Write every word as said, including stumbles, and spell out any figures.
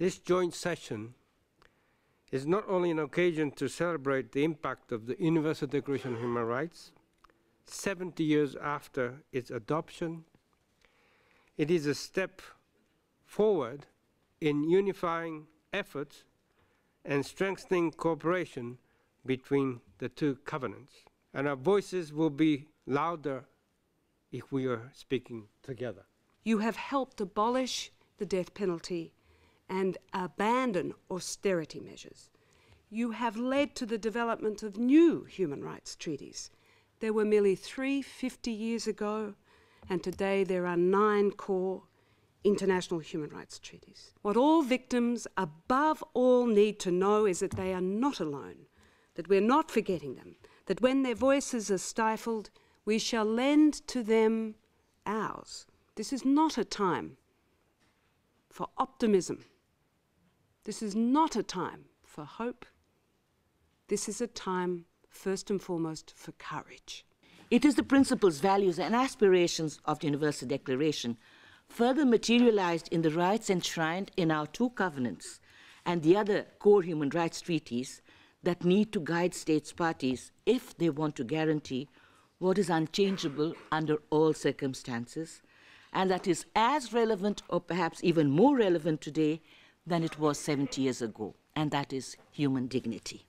This joint session is not only an occasion to celebrate the impact of the Universal Declaration of Human Rights, seventy years after its adoption, it is a step forward in unifying efforts and strengthening cooperation between the two covenants. And our voices will be louder if we are speaking together. You have helped abolish the death penalty and abandon austerity measures. You have led to the development of new human rights treaties. There were merely three fifty years ago, and today there are nine core international human rights treaties. What all victims above all need to know is that they are not alone, that we're not forgetting them, that when their voices are stifled, we shall lend to them ours. This is not a time for optimism. This is not a time for hope. This is a time, first and foremost, for courage. It is the principles, values and aspirations of the Universal Declaration, further materialized in the rights enshrined in our two covenants and the other core human rights treaties, that need to guide states' parties if they want to guarantee what is unchangeable under all circumstances, and that is as relevant or perhaps even more relevant today than it was seventy years ago, and that is human dignity.